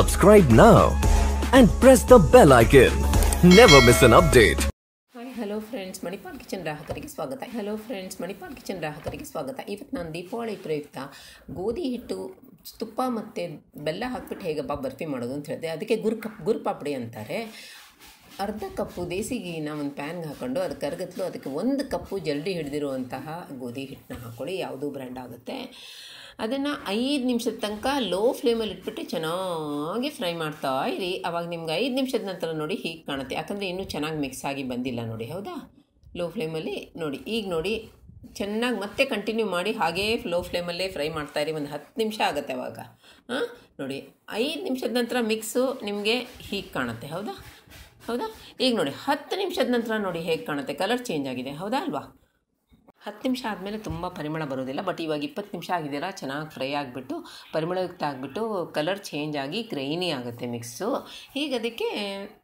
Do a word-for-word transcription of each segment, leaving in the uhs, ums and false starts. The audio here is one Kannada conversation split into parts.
Subscribe now and press the bell icon. Never miss an update. Hello friends Manipal kitchen ग्राहकरिगे स्वागत हेलो फ्रेंड्स मणिपाल किचन ग्राहकरिगे स्वागत इवत्तु नानु दीपावಳಿ ಪ್ರಯುಕ್ತ ಗೋಧಿ ಹಿಟ್ಟು ತುಪ್ಪ ಮತ್ತು ಬೆಲ್ಲ ಹಾಕಿಬಿಟ್ಟು ಹೇಗಪ್ಪ ಬರ್ಫಿ ಮಾಡೋದು ಅಂತ ಹೇಳಿದೆ ಅದಕ್ಕೆ ಗುರ್ ಗುರ್ ಪಾಪಡಿ ಅಂತಾರೆ अर्ध कप्पु देसी घीन ಒಂದು ಪ್ಯಾನ್ಗೆ ಹಾಕೊಂಡು ಅದು ಕರಗತಲು ಅದಕ್ಕೆ ಒಂದು ಕಪ್ ಜಲ್ದಿ ಹಿಡಿದಿರುವಂತಹ ಗೋಧಿ ಹಿಟ್ಟನ್ನ ಹಾಕೊಳ್ಳಿ ಯಾವುದು ಬ್ರಾಂಡ್ ಆಗುತ್ತೆ ಅದನ್ನ ಐದು ನಿಮಿಷದ ತನಕ ಲೋ ಫ್ಲೇಮ್ ಅಲ್ಲಿ ಇಟ್ಬಿಟ್ಟು ಚೆನ್ನಾಗಿ ಫ್ರೈ ಮಾಡ್ತಾ ಇರಿ ಆವಾಗ ನಿಮಗೆ ಐದು ನಿಮಿಷದ ನಂತರ ನೋಡಿ ಹೀಗೆ ಕಾಣುತ್ತೆ ಯಾಕಂದ್ರೆ ಇನ್ನೂ ಚೆನ್ನಾಗಿ ಮಿಕ್ಸ್ ಆಗಿ ಬಂದಿಲ್ಲ ನೋಡಿ ಹೌದಾ ಲೋ ಫ್ಲೇಮ್ ಅಲ್ಲಿ ನೋಡಿ ಈಗ ನೋಡಿ ಚೆನ್ನಾಗಿ ಮತ್ತೆ ಕಂಟಿನ್ಯೂ ಮಾಡಿ ಹಾಗೆ ಲೋ ಫ್ಲೇಮ್ ಅಲ್ಲೇ ಫ್ರೈ ಮಾಡ್ತಾ ಇರಿ ಒಂದು ಹತ್ತು ನಿಮಿಷ ಆಗುತ್ತೆ ಆವಾಗ ಹಾ ನೋಡಿ ಐದು ನಿಮಿಷದ ನಂತರ ಮಿಕ್ಸ್ ನಿಮಗೆ ಹೀಗೆ ಕಾಣುತ್ತೆ ಹೌದಾ ಹೌದಾ ಈಗ ನೋಡಿ ಹತ್ತು ನಿಮಿಷದ ನಂತರ ನೋಡಿ ಹೇಗೆ ಕಾಣುತ್ತೆ ಕಲರ್ ಚೇಂಜ್ ಆಗಿದೆ ಹೌದಾ ಅಲ್ವಾ ಹತ್ತು ನಿಮಿಷ ಆದಮೇಲೆ ತುಂಬ ಪರಿಮಳ ಬರೋದಿಲ್ಲ ಬಟ್ ಇವಾಗ ಇಪ್ಪತ್ತು ನಿಮಿಷ ಆಗಿದೆಯಲ್ಲ ಚೆನ್ನಾಗಿ ಫ್ರೈ ಆಗಿಬಿಟ್ಟು ಪರಿಮಳಯುಕ್ತ ಆಗಿಬಿಟ್ಟು ಕಲರ್ ಚೇಂಜ್ ಆಗಿ ಗ್ರೈನಿ ಆಗುತ್ತೆ ಮಿಕ್ಸು ಹೀಗೆ ಅದಕ್ಕೆ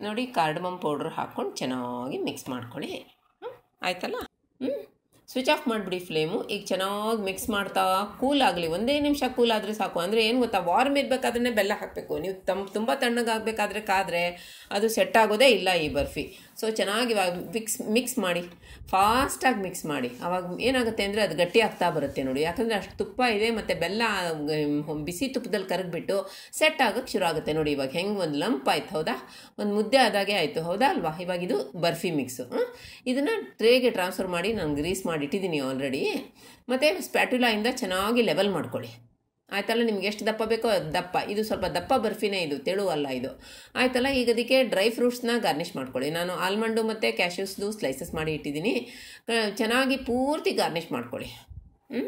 ನೋಡಿ ಕಾರ್ಡಮಮ್ ಪೌಡ್ರ್ ಹಾಕ್ಕೊಂಡು ಚೆನ್ನಾಗಿ ಮಿಕ್ಸ್ ಮಾಡ್ಕೊಳ್ಳಿ ಆಯ್ತಲ್ಲ ಹ್ಞೂ ಸ್ವಿಚ್ ಆಫ್ ಮಾಡಿಬಿಡಿ ಫ್ಲೇಮು ಈಗ ಚೆನ್ನಾಗಿ ಮಿಕ್ಸ್ ಮಾಡ್ತಾ ಕೂಲ್ ಆಗಲಿ ಒಂದೇ ನಿಮಿಷ ಕೂಲ್ ಆದರೆ ಸಾಕು ಅಂದರೆ ಏನು ಗೊತ್ತಾ ವಾರ್ಮ್ ಇರಬೇಕಾದ್ರೆ ಬೆಲ್ಲ ಹಾಕಬೇಕು ನೀವು ತಮ್ಮ ತುಂಬ ತಣ್ಣಗಾಗಬೇಕಾದ್ರೆ ಕಾದರೆ ಅದು ಸೆಟ್ ಆಗೋದೇ ಇಲ್ಲ ಈ ಬರ್ಫಿ ಸೊ ಚೆನ್ನಾಗಿ ಮಿಕ್ಸ್ ಮಿಕ್ಸ್ ಮಾಡಿ ಫಾಸ್ಟಾಗಿ ಮಿಕ್ಸ್ ಮಾಡಿ ಆವಾಗ ಏನಾಗುತ್ತೆ ಅಂದರೆ ಅದು ಗಟ್ಟಿ ಆಗ್ತಾ ಬರುತ್ತೆ ನೋಡಿ ಯಾಕಂದರೆ ಅಷ್ಟು ತುಪ್ಪ ಇದೆ ಮತ್ತು ಬೆಲ್ಲ ಬಿಸಿ ತುಪ್ಪದಲ್ಲಿ ಕರಗಿಬಿಟ್ಟು ಸೆಟ್ ಆಗೋಕ್ಕೆ ಶುರು ಆಗುತ್ತೆ ನೋಡಿ ಇವಾಗ ಹೆಂಗೆ ಒಂದು ಲಂಪ್ ಆಯ್ತು ಹೌದಾ ಒಂದು ಮುದ್ದೆ ಆದಾಗೆ ಆಯಿತು ಹೌದಾ ಅಲ್ವಾ ಇವಾಗ ಇದು ಬರ್ಫಿ ಮಿಕ್ಸು ಇದನ್ನು ಟ್ರೇಗೆ ಟ್ರಾನ್ಸ್ಫರ್ ಮಾಡಿ ನಾನು ಗ್ರೀಸ್ ಮಾಡಿ ಇಟ್ಟಿದ್ದೀನಿ ಆಲ್ರೆಡಿ ಮತ್ತು ಸ್ಪ್ಯಾಟುಲಾಯಿಂದ ಚೆನ್ನಾಗಿ ಲೆವೆಲ್ ಮಾಡ್ಕೊಳ್ಳಿ ಆಯ್ತಲ್ಲ ನಿಮ್ಗೆ ಎಷ್ಟು ದಪ್ಪ ಬೇಕೋ ದಪ್ಪ ಇದು ಸ್ವಲ್ಪ ದಪ್ಪ ಬರ್ಫಿನೇ ಇದು ತೆಳುವಲ್ಲ ಇದು ಆಯ್ತಲ್ಲ ಈಗ ಅದಕ್ಕೆ ಡ್ರೈ ಫ್ರೂಟ್ಸ್ನ ಗಾರ್ನಿಷ್ ಮಾಡ್ಕೊಳ್ಳಿ ನಾನು ಆಲ್ಮಂಡು ಮತ್ತು ಕ್ಯಾಶ್ಯೂಸ್ದು ಸ್ಲೈಸಸ್ ಮಾಡಿ ಇಟ್ಟಿದ್ದೀನಿ ಚೆನ್ನಾಗಿ ಪೂರ್ತಿ ಗಾರ್ನಿಷ್ ಮಾಡ್ಕೊಳ್ಳಿ ಹ್ಞೂ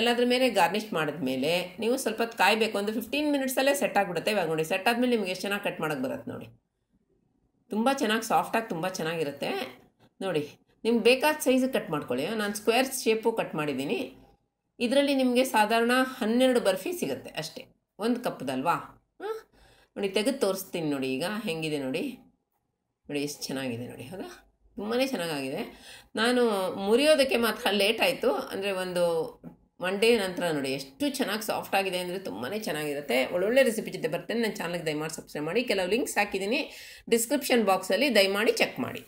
ಎಲ್ಲದ್ರ ಮೇಲೆ ಗಾರ್ನಿಷ್ ಮಾಡಿದ್ಮೇಲೆ ನೀವು ಸ್ವಲ್ಪ ಕಾಯಬೇಕು ಒಂದು ಫಿಫ್ಟೀನ್ ಮಿನಿಟ್ಸಲ್ಲೇ ಸೆಟ್ ಆಗಿಬಿಡುತ್ತೆ ಇವಾಗ ನೋಡಿ ಸೆಟ್ ಆದಮೇಲೆ ನಿಮ್ಗೆ ಎಷ್ಟು ಚೆನ್ನಾಗಿ ಕಟ್ ಮಾಡೋಕ್ಕೆ ಬರುತ್ತೆ ನೋಡಿ ತುಂಬ ಚೆನ್ನಾಗಿ ಸಾಫ್ಟಾಗಿ ತುಂಬ ಚೆನ್ನಾಗಿರುತ್ತೆ ನೋಡಿ ನಿಮ್ಗೆ ಬೇಕಾದ ಸೈಜಿಗೆ ಕಟ್ ಮಾಡ್ಕೊಳ್ಳಿ ನಾನು ಸ್ಕ್ವೇರ್ ಶೇಪು ಕಟ್ ಮಾಡಿದ್ದೀನಿ ಇದರಲ್ಲಿ ನಿಮಗೆ ಸಾಧಾರಣ ಹನ್ನೆರಡು ಬರ್ಫಿ ಸಿಗುತ್ತೆ ಅಷ್ಟೇ ಒಂದು ಕಪ್ದಲ್ವಾ ಹಾಂ ನೋಡಿ ತೆಗೆದು ತೋರಿಸ್ತೀನಿ ನೋಡಿ ಈಗ ಹೆಂಗಿದೆ ನೋಡಿ ನೋಡಿ ಎಷ್ಟು ಚೆನ್ನಾಗಿದೆ ನೋಡಿ ಹೌದಾ ತುಂಬಾ ಚೆನ್ನಾಗಿದೆ ನಾನು ಮುರಿಯೋದಕ್ಕೆ ಮಾತ್ರ ಲೇಟ್ ಆಯಿತು ಅಂದರೆ ಒಂದು ಒನ್ ಡೇ ನಂತರ ನೋಡಿ ಎಷ್ಟು ಚೆನ್ನಾಗಿ ಸಾಫ್ಟ್ ಆಗಿದೆ ಅಂದರೆ ತುಂಬಾ ಚೆನ್ನಾಗಿರುತ್ತೆ ಒಳ್ಳೊಳ್ಳೆ ರೆಸಿಪಿ ಜೊತೆ ಬರ್ತೇನೆ ನನ್ನ ಚಾನಲ್ಗೆ ದಯಮಾಡಿ ಸಬ್ಸ್ಕ್ರೈಬ್ ಮಾಡಿ ಕೆಲವು ಲಿಂಕ್ಸ್ ಹಾಕಿದ್ದೀನಿ ಡಿಸ್ಕ್ರಿಪ್ಷನ್ ಬಾಕ್ಸಲ್ಲಿ ದಯಮಾಡಿ ಚೆಕ್ ಮಾಡಿ